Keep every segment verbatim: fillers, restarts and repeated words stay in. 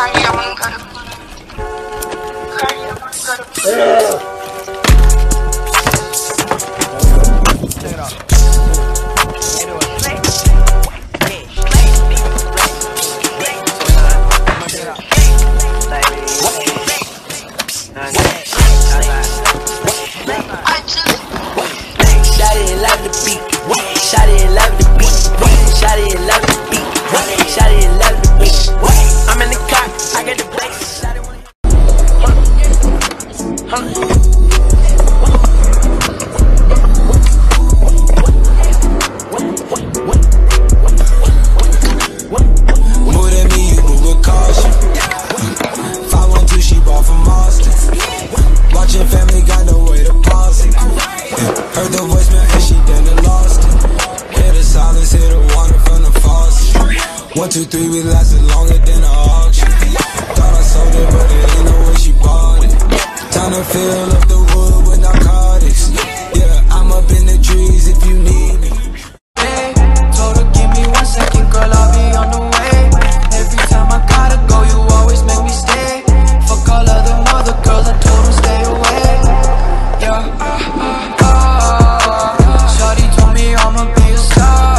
Kalyaman karım, Kalyaman karım. Two, three, we lasted longer than an auction. Thought I sold it, but it ain't no way she bought it. Time to fill up the wood with narcotics. Yeah, I'm up in the trees if you need me. Hey, told her give me one second, girl, I'll be on the way. Every time I gotta go, you always make me stay. Fuck all other mother girls, I told them stay away. Yeah, uh, uh, uh, shawty told me I'ma be a star.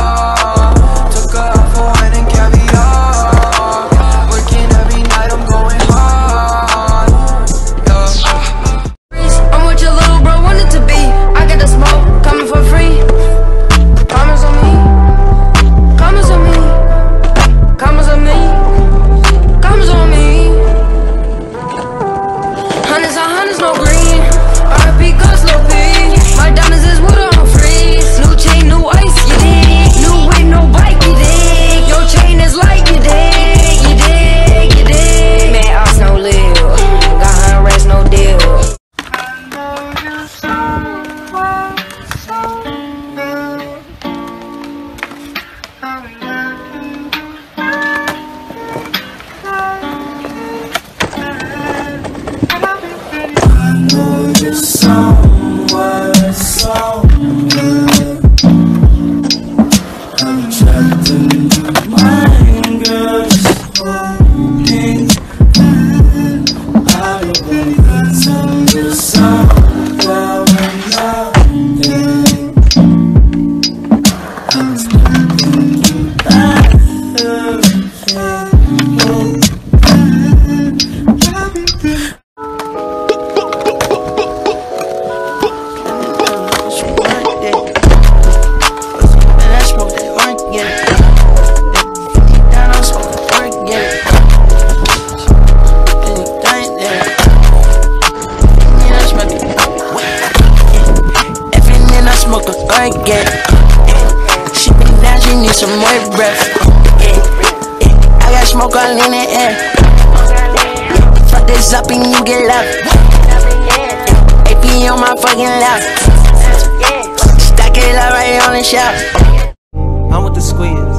I'm with the squeeze,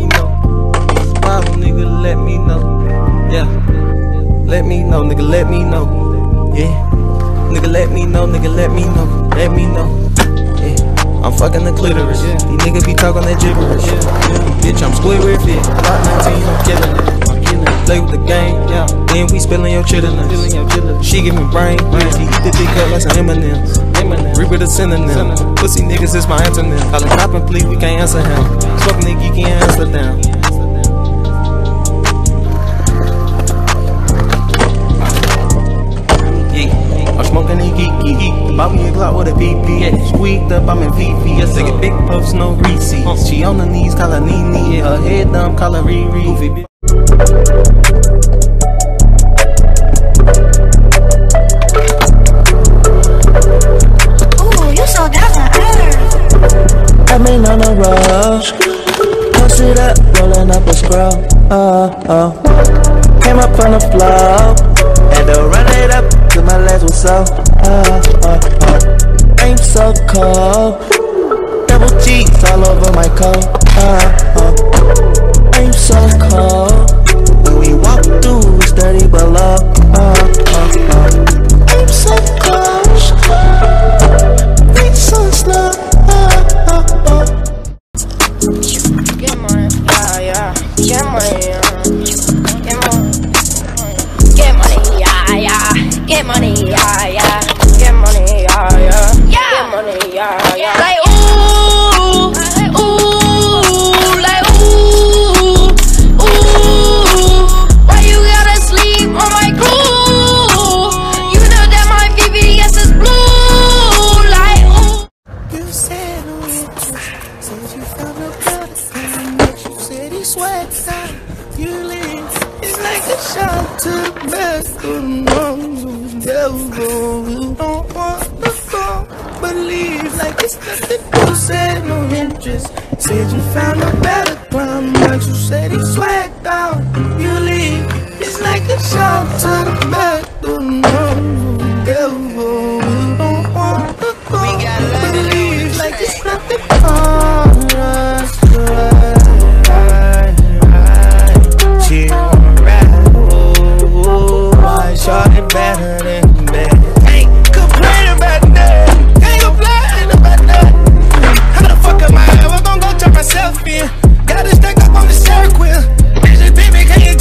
you know. Smile, nigga, let me know. Yeah, let me know, nigga, let me know. Yeah, nigga, let me know, nigga, let me know, let me know. Yeah, I'm fucking the clitoris. Yeah. These niggas be talking that gibberish. Yeah. Yeah. Bitch, I'm square with it. nineteen, I'm killing it. Play with the game, yeah. Then we spillin' your chitterlings. She give me brain, brain. She eat the dick up like some M and M's. Reaper the synonym. Pussy niggas is my antonym. Callin' cop and please, we can't answer him. Fuckin' nigga, you can't answer them. Yeah, I'm smokin' a geeky. Bought me a Glock with a V P. Squeaked up, I'm in V V. Yes, nigga, big puffs, no Reese's. She on her knees, call her Nene. Her head dumb, call her Riri. I've been on the road, post it up, rolling up a scroll. Uh oh, came up on the floor, had to run it up till my legs were so. Uh oh, oh, I'm so cold, double G's all over my coat. Uh oh, I'm so cold. When we walk through, it's dirty below. Uh oh, oh, I'm so cold. It's so slow. Get money, yeah, yeah, get money, yeah, get money. Shout to the best of moms who devil who don't want to fall. Believe like it's nothing you said, no interest. Said you found a better climb, but you said he swagged out. You leave, it's like a shout to the best of moms who devil who don't want to fall. Believe like it's nothing for us to us. Shot it better than bad. Ain't complaining about that. Ain't complaining about that. How the fuck am I ever gonna go turn myself in? Got to stack up on the circle. Bitch, this baby can't you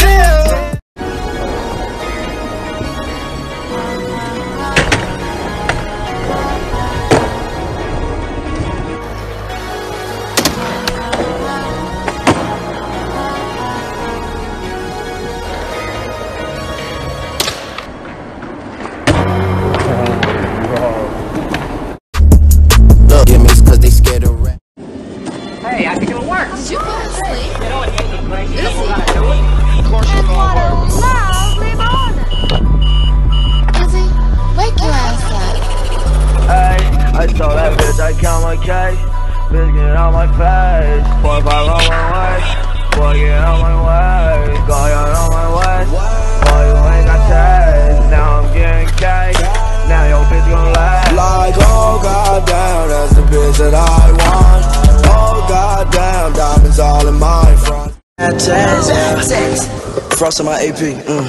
Frost on my A P, mm.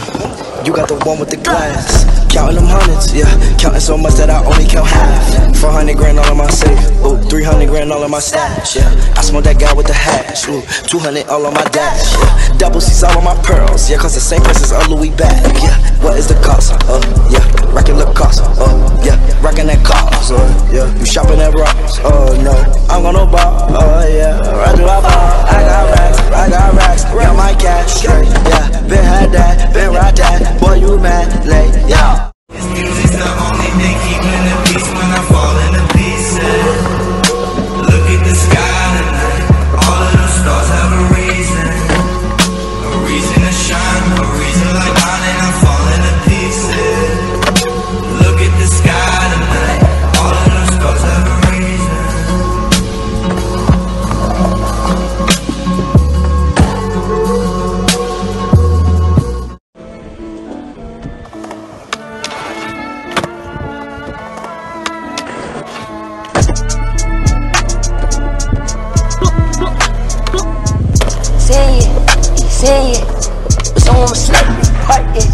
You got the one with the glass. Counting them hundreds, yeah. Counting so much that I only count half. Four hundred grand all in my safe, ooh. Three hundred grand all in my stash, yeah. I smoke that guy with the hash, ooh. Two hundred all on my dash, yeah. Double C's all on my pearls, yeah. Cause the same price as a Louis bag, yeah. What is the cost, oh, uh, yeah. Rockin' Lacoste, oh, uh, yeah. Rockin' that cost, oh, uh, yeah. You shopping at Ross, oh, uh, no. I'm gonna ball, oh, uh, yeah. Right through my ball, I got racks, I got racks. Got my cash straight, yeah. Been had that, been right that, boy you mad, late, yeah. This music's the only thing keeping the peace when I fall into pieces. Look at the sky tonight, all of those stars have a reason. A reason to shine, a reason like mine and I fall into pieces. Look at the sky tonight, all of those stars have a reason. Say it, someone was slapping me, part it.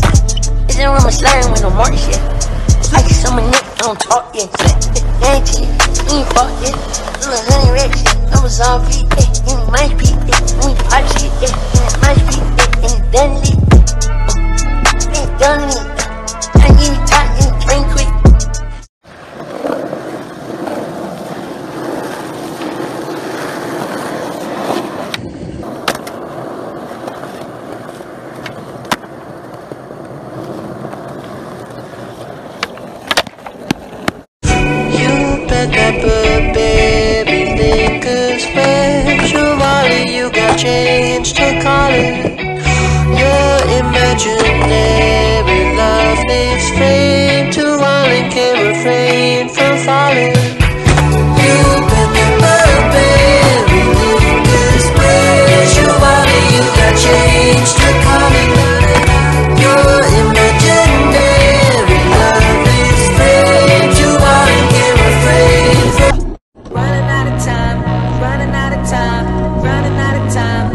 It's in room of slurring with no mark shit. I get some of Nick, I don't talk yet. I ain't cheat, we ain't fought yet. I'm a honey red shit, I'm a zombie, eh. And it might be, eh. We pop shit, eh. And it might be, eh. And it done lit, eh. It done lit, eh. I need it tight and it drain quick. Running out of time.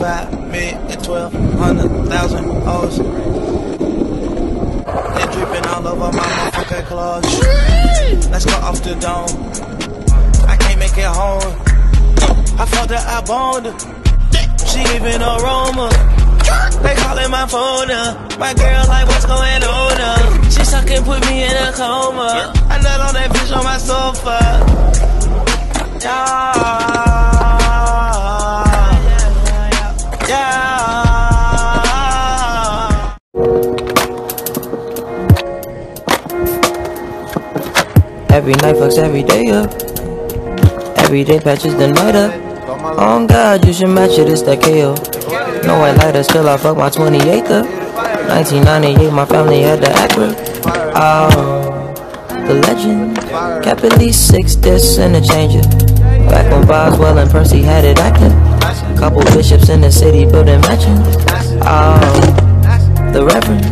five million, twelve hundred thousand O's. They dripping all over my motherfucking clothes. Let's go off the dome. I can't make it home. I thought that I boned her. She even aroma. They calling my phone now. My girl like, what's going on now? She sucking, put me in a coma. I nut on that bitch on my sofa. Yeah. Every night fucks every day up. Every day patches the night up. Oh God, you should match it, it's that K O. No white lighter, still I fuck my twenty-eighth up. nineteen ninety-eight, my family had the Acura. Oh, the legend. Cap at least six discs and a changer. Back when Boswell and Percy had it active. Couple bishops in the city building mansions. Oh, the reverend.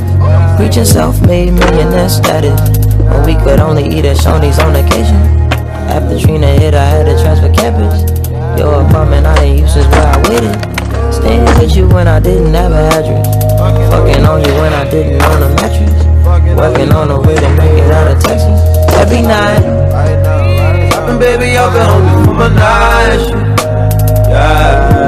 Preaching self-made millionaire status. When we could only eat at Shoney's on occasion. After Trina hit, I had to transfer campus. Your apartment, I ain't used since where I waited. Staying with you when I didn't have an address. Fucking on you when I didn't own a mattress. Working on the way to make it out of Texas. Every night, poppin' baby, I've been hungry for my night. Yeah.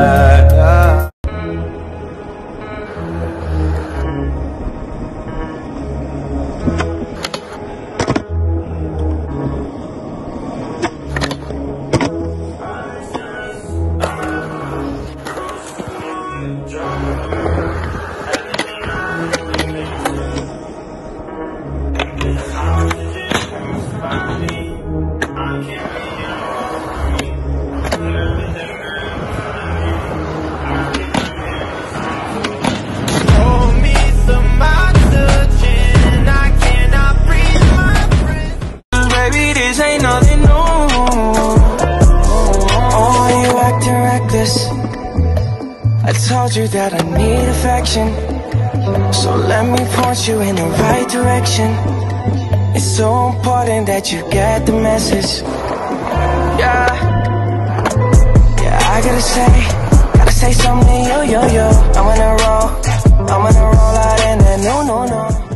Told you that I need affection, so let me point you in the right direction. It's so important that you get the message. Yeah, yeah, I gotta say, gotta say something, yo, yo, yo. I'm on a roll, I'm on a roll out and then no, no, no.